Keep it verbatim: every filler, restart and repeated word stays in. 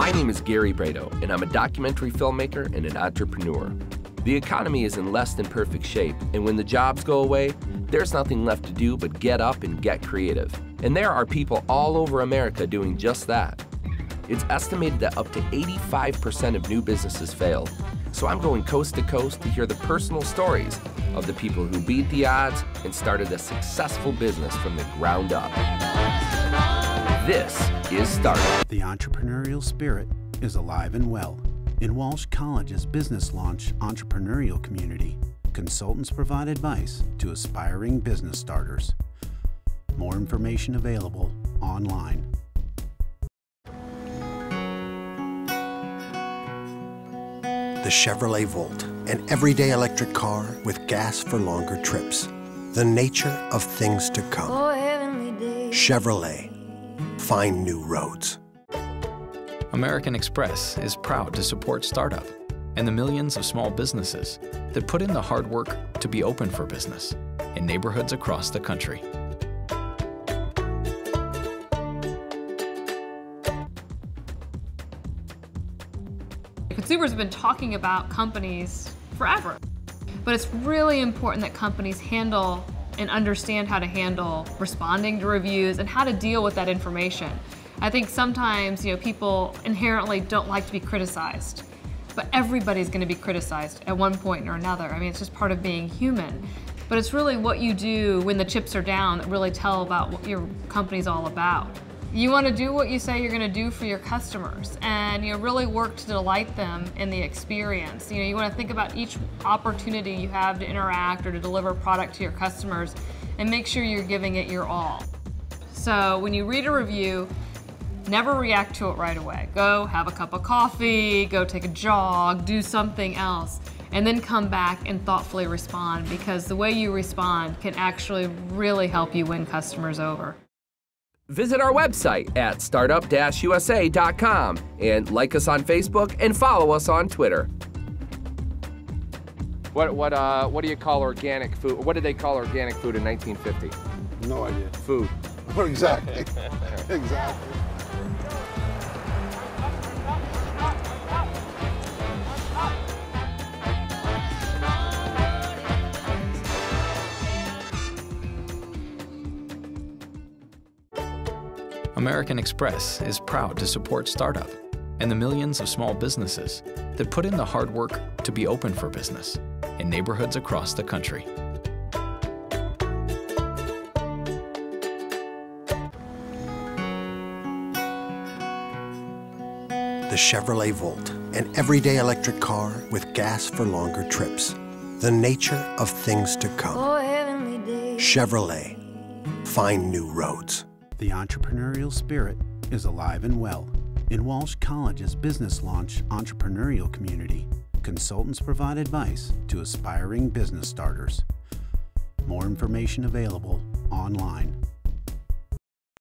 My name is Gary Bredo, and I'm a documentary filmmaker and an entrepreneur. The economy is in less than perfect shape, and when the jobs go away, there's nothing left to do but get up and get creative. And there are people all over America doing just that. It's estimated that up to eighty-five percent of new businesses fail. So I'm going coast to coast to hear the personal stories of the people who beat the odds and started a successful business from the ground up. This is Startup. The entrepreneurial spirit is alive and well. In Walsh College's Business Launch entrepreneurial community, consultants provide advice to aspiring business starters. More information available online. The Chevrolet Volt, an everyday electric car with gas for longer trips. The nature of things to come. Chevrolet, find new roads. American Express is proud to support startup and the millions of small businesses that put in the hard work to be open for business in neighborhoods across the country. Consumers have been talking about companies forever, but it's really important that companies handle and understand how to handle responding to reviews and how to deal with that information. I think sometimes, you know, people inherently don't like to be criticized, but everybody's going to be criticized at one point or another. I mean, it's just part of being human. But it's really what you do when the chips are down that really tell about what your company's all about. You want to do what you say you're going to do for your customers, and you know, really work to delight them in the experience. You know, you want to think about each opportunity you have to interact or to deliver product to your customers, and make sure you're giving it your all. So when you read a review, never react to it right away. Go have a cup of coffee, go take a jog, do something else, and then come back and thoughtfully respond, because the way you respond can actually really help you win customers over. Visit our website at startup dash U S A dot com and like us on Facebook and follow us on Twitter. What what uh what do you call organic food? What did they call organic food in nineteen fifty? No idea. Food. Exactly. Exactly. American Express is proud to support startup and the millions of small businesses that put in the hard work to be open for business in neighborhoods across the country. The Chevrolet Volt, an everyday electric car with gas for longer trips. The nature of things to come. Chevrolet, find new roads. The entrepreneurial spirit is alive and well. In Walsh College's Business Launch entrepreneurial community, consultants provide advice to aspiring business starters. More information available online.